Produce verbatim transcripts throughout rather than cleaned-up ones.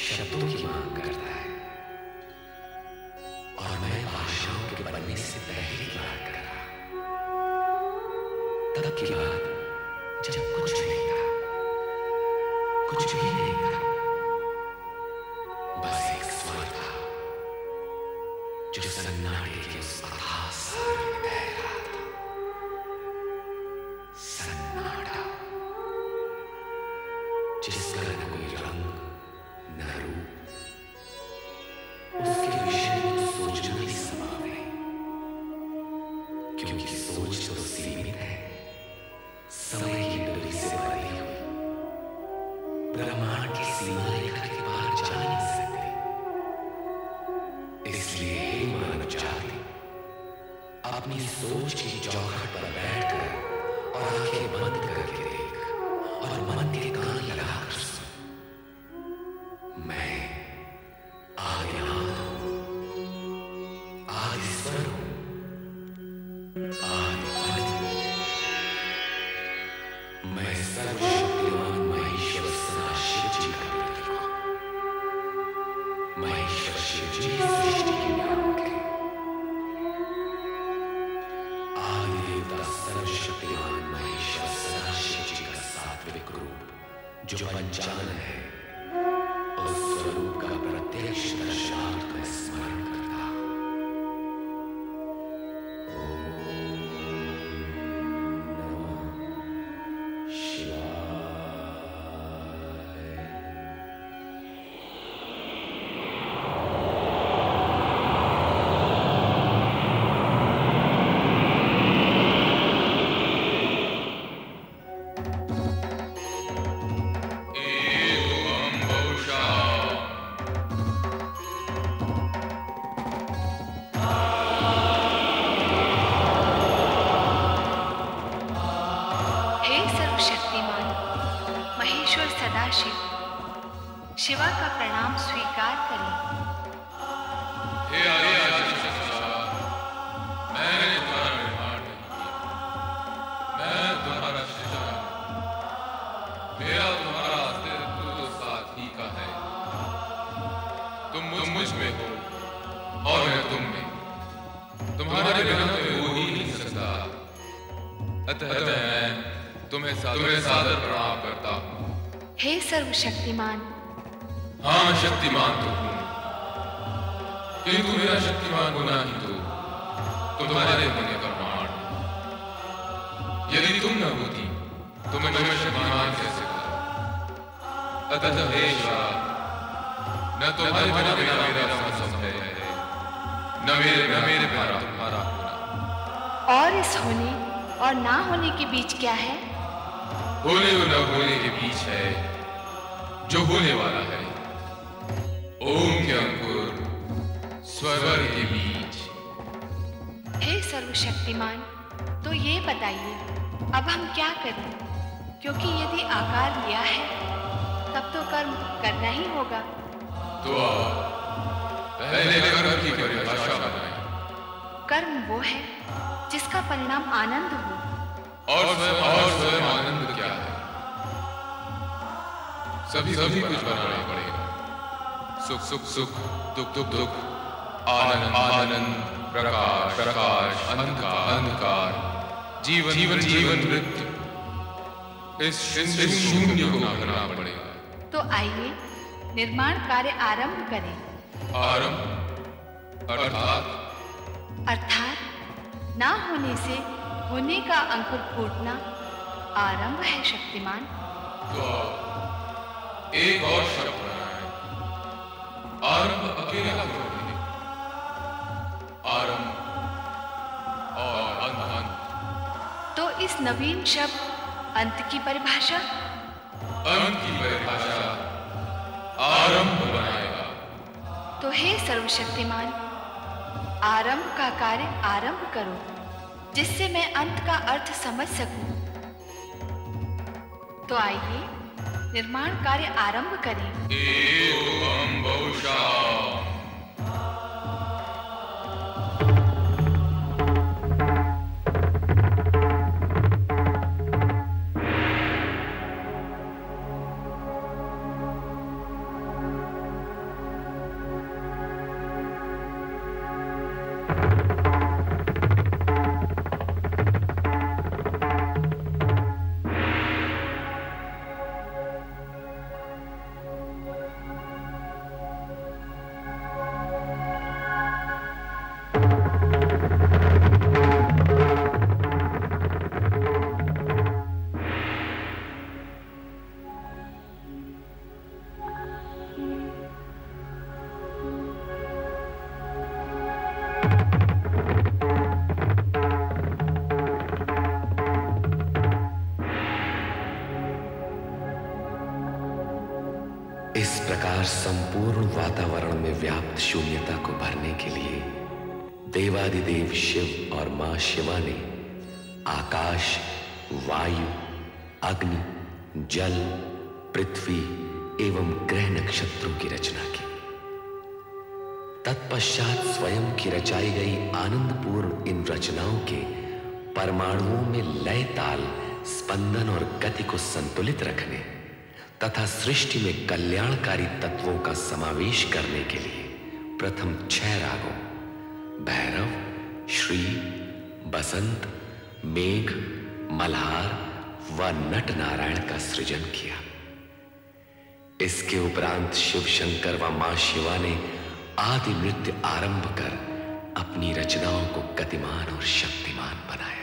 शब्दों की मांग करता है और मैं भाषाओं के बनने से पहले की बात कर रहा। तब की बात जब कुछ नहीं था, कुछ भी नहीं था, बस एक स्वर था जो सन्नाटे के उस अथाह सागर में बह रहा था। सन्नाटा जिसका न कोई रंग न रूप, उसके विषय में सोचना ही संभव नहीं, क्योंकि सोच तो सीमित है, समय की डोरी से बंधी हुई, ब्रह्मांड की सीमा रेखा के बाहर जा नहीं सकती। इसलिए हे मानव जाति, अपनी सोच की चौखट पर बैठकर और आंखें बंद करके देख और मन के कान लगाकर सुन। मैं जो अनजान है उस स्वरूप का प्रत्यक्ष दर्शन का स्मरण करता। ओम नमः शिवाय। शिव शिवा का प्रणाम स्वीकार करें। हे आदि आदिशक्ति, मैं तुम्हारा निर्माण नहीं, मैं तुम्हारा सृजन, मेरा तुम्हारा अस्तित्व तो साथ ही का है। तुम मुझ में हो और मैं तुम में, तुम्हारे बिना तो हो ही नहीं सकता। अतः मैं तुम्हें सादर प्रणाम करता हूँ। हे सर्वशक्तिमान। हाँ, मैं शक्तिमान तो हूँ, किंतु मेरा शक्तिमान होना ही तो तुम्हारे होने का प्रमाण। यदि तुम न होती तो मैं शक्तिमान कैसे होता। अतः हे ईश्वर, न तुम्हारे बिना मेरा होना संभव है, न मेरे न मेरे बिना तुम्हारा होना। और इस होने और ना होने के बीच क्या है? होने और न होने के बीच है जो होने वाला है। ओम के अंकुर स्वर के बीच। हे सर्वशक्तिमान, तो ये बताइए अब हम क्या करें, क्योंकि यदि आकार लिया है तब तो कर्म करना ही होगा। तो पहले कर्म की परिभाषा बनाएं। कर्म वो है जिसका परिणाम आनंद हो। और स्वयं और स्वयं आनंद क्या है? सभी सभी कुछ बनाना पड़ेगा। सुख सुख सुख, दुख दुख दुख, आनंद आनंद, प्रकाश प्रकाश, अंधकार अंधकार, जीवन जीवन जीवन, मृत्यु, इस शून्य को बनाना पड़ेगा। तो आइए निर्माण कार्य आरंभ करें। आरंभ अर्थात अर्थात ना होने से होने का अंकुर फूटना आरंभ है शक्तिमान। तो एक और शब्द बनाएं, आरंभ अकेला क्यों नहीं? आरंभ और अंत। तो इस नवीन शब्द अंत की परिभाषा। अंत की परिभाषा आरंभ बनाएगा। तो हे सर्वशक्तिमान, आरंभ का कार्य आरंभ करो जिससे मैं अंत का अर्थ समझ सकूं। तो आइए निर्माण कार्य आरंभ करें। ओम बहुशाम। इस प्रकार संपूर्ण वातावरण में व्याप्त शून्यता को भरने के लिए देवादिदेव शिव और मां शिवा ने आकाश, वायु, अग्नि, जल, पृथ्वी एवं ग्रह नक्षत्रों की रचना की। तत्पश्चात स्वयं की रचाई गई आनंदपूर्ण इन रचनाओं के परमाणुओं में लय, ताल, स्पंदन और गति को संतुलित रखने तथा सृष्टि में कल्याणकारी तत्वों का समावेश करने के लिए प्रथम छह रागों भैरव, श्री, बसंत, मेघ, मल्हार व नट नारायण का सृजन किया। इसके उपरांत शिव शंकर व मां शिवा ने आदि नृत्य आरंभ कर अपनी रचनाओं को गतिमान और शक्तिमान बनाया।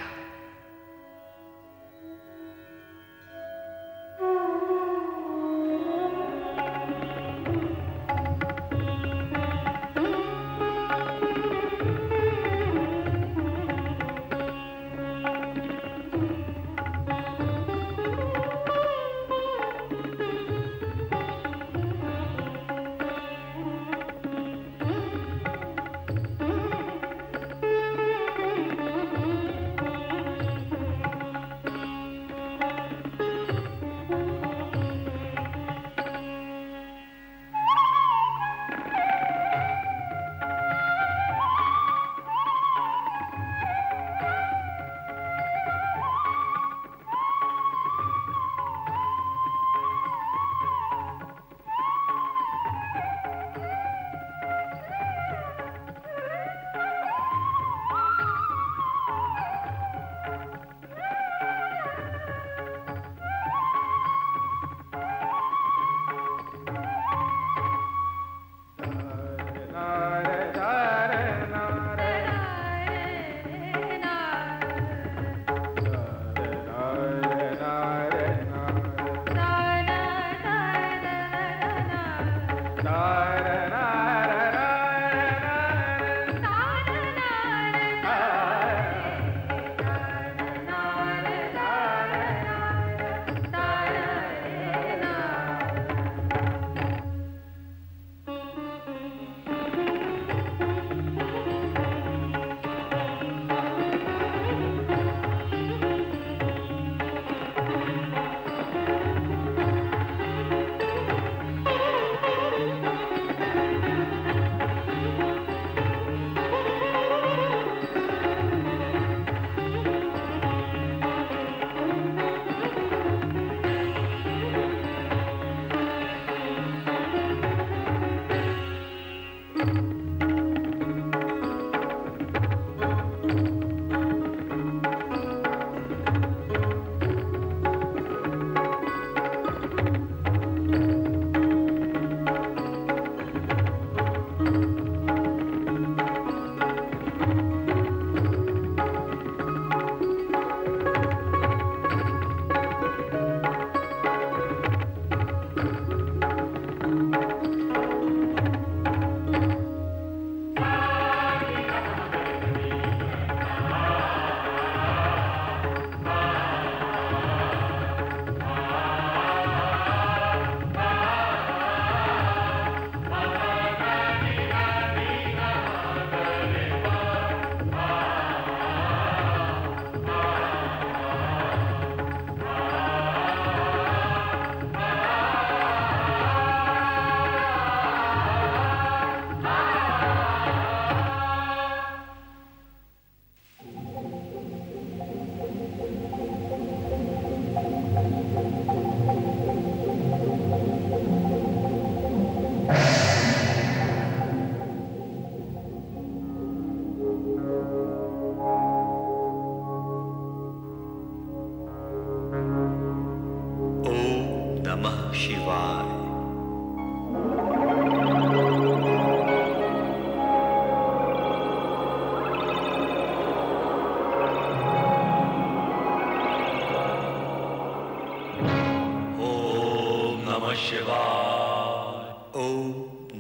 ओम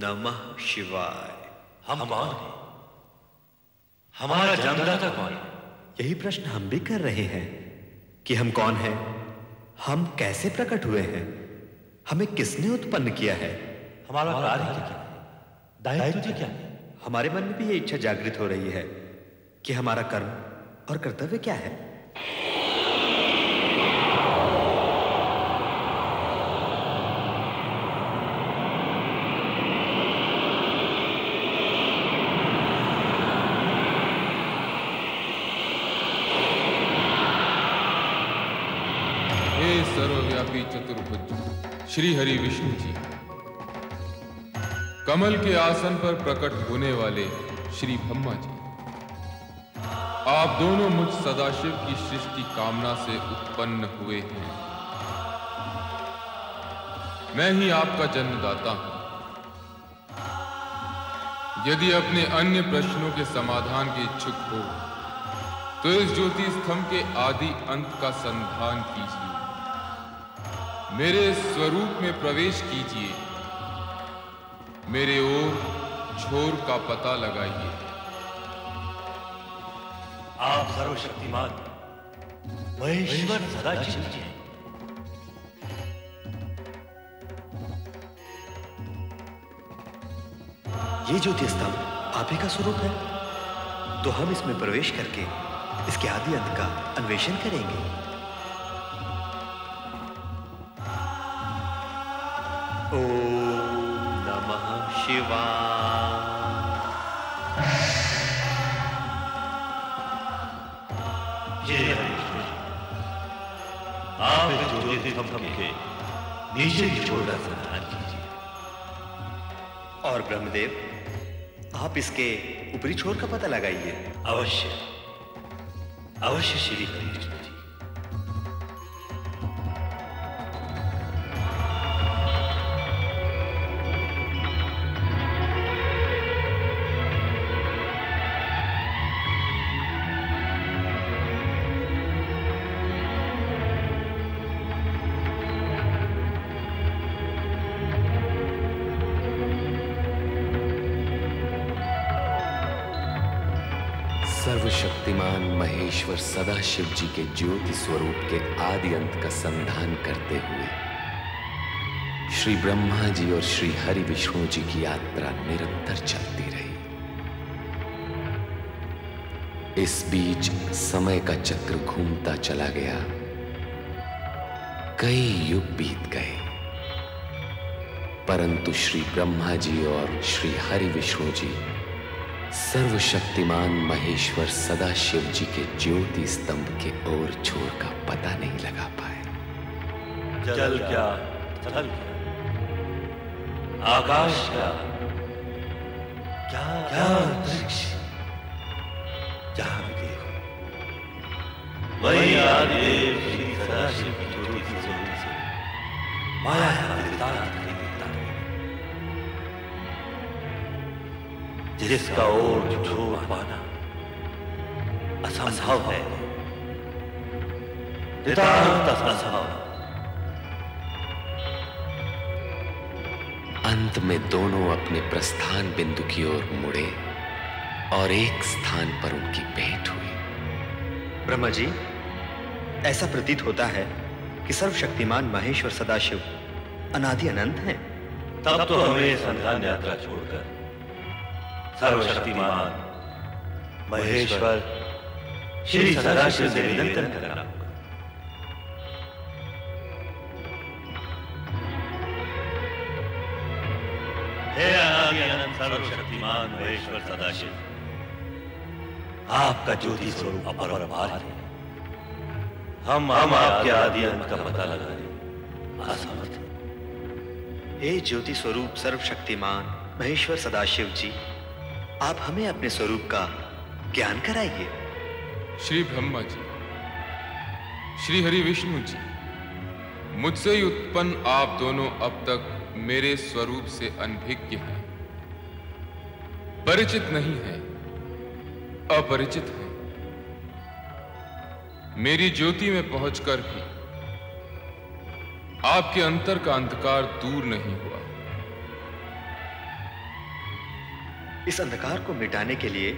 नमः शिवाय। हम कौन हैं? हमारा जन्मदाता कौन है? यही प्रश्न हम भी कर रहे हैं कि हम कौन हैं, हम कैसे प्रकट हुए हैं, हमें किसने उत्पन्न किया है, हमारा कार्य क्या है, दायित्व क्या है। हमारे मन में भी ये इच्छा जागृत हो रही है कि हमारा कर्म और कर्तव्य क्या है। सर्वव्यापी चतुर्भुज श्री हरि विष्णु जी, कमल के आसन पर प्रकट होने वाले श्री ब्रह्मा जी, आप दोनों मुझ सदाशिव की सृष्टि कामना से उत्पन्न हुए हैं। मैं ही आपका जन्मदाता हूं। यदि अपने अन्य प्रश्नों के समाधान के इच्छुक हो तो इस ज्योति स्तंभ के आदि अंत का संधान कीजिए, मेरे स्वरूप में प्रवेश कीजिए, मेरे ओर छोर का पता लगाइए। आप सर्वशक्तिमान महेश्वर सदाशिव जी हैं। ये ज्योति स्तंभ आप ही का स्वरूप है, तो हम इसमें प्रवेश करके इसके आदि अंत का अन्वेषण करेंगे। ओम नमः शिवाय। जय हरि। आप इस ज्योति स्तंभ के नीचे की छोर का संधान कीजिए और ब्रह्मदेव आप इसके ऊपरी छोर का पता लगाइए। अवश्य अवश्य श्री हरि। शक्तिमान महेश्वर सदाशिव जी के ज्योति स्वरूप के आदि अंत का संधान करते हुए श्री ब्रह्मा जी और श्री हरि विष्णु जी की यात्रा निरंतर चलती रही। इस बीच समय का चक्र घूमता चला गया, कई युग बीत गए, परंतु श्री ब्रह्मा जी और श्री हरि विष्णु जी सर्वशक्तिमान महेश्वर सदाशिव जी के ज्योति स्तंभ के ओर छोर का पता नहीं लगा पाए। जल क्या, थल क्या, आकाश क्या, क्या क्या अंतरिक्ष, जहां देखो वही आदिदेव श्री सदाशिव की ज्योति से माया है, जिसका ओर छोर पाना असंभव है, नितांत असंभव। अंत में दोनों अपने प्रस्थान बिंदु की ओर मुड़े और एक स्थान पर उनकी भेंट हुई। ब्रह्मा जी, ऐसा प्रतीत होता है कि सर्वशक्तिमान महेश्वर सदाशिव अनादि अनंत हैं। तब तो हमें संधान यात्रा छोड़कर सर्वशक्तिमान महेश्वर श्री सदाशिव से निरंतर करना। हे अनंत सर्वशक्तिमान महेश्वर सदाशिव, आपका ज्योति स्वरूप अपार और अपार है। हम हम आपके आदि अंत का पता लगाने असमर्थ हैं। हे ज्योति स्वरूप सर्वशक्तिमान महेश्वर सदाशिव जी, आप हमें अपने स्वरूप का ज्ञान कराइए। श्री ब्रह्मा जी, श्री हरि विष्णु जी, मुझसे ही उत्पन्न आप दोनों अब तक मेरे स्वरूप से अनभिज्ञ हैं, परिचित नहीं हैं, अपरिचित हैं। मेरी ज्योति में पहुंचकर भी आपके अंतर का अंधकार दूर नहीं हुआ। इस अंधकार को मिटाने के लिए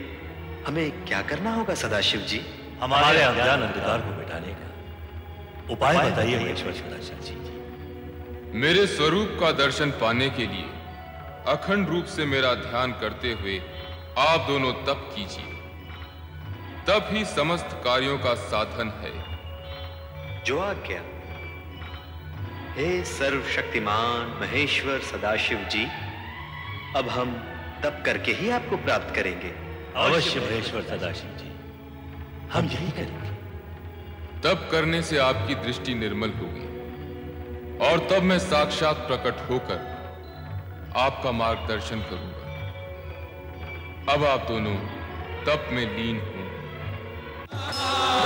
हमें क्या करना होगा सदाशिव जी? हमारे अज्ञान अंधकार को मिटाने का उपाय बताइए महेश्वर सदाशिव जी। मेरे स्वरूप का दर्शन पाने के लिए अखंड रूप से मेरा ध्यान करते हुए आप दोनों तप कीजिए, तप ही समस्त कार्यों का साधन है। जो आज्ञा। हे सर्वशक्तिमान महेश्वर सदाशिव जी, अब हम तप करके ही आपको प्राप्त करेंगे। अवश्य महेश्वर सदाशिव जी, हम यही करेंगे। तप करने से आपकी दृष्टि निर्मल होगी और तब मैं साक्षात प्रकट होकर आपका मार्गदर्शन करूंगा। अब आप दोनों तप में लीन हों।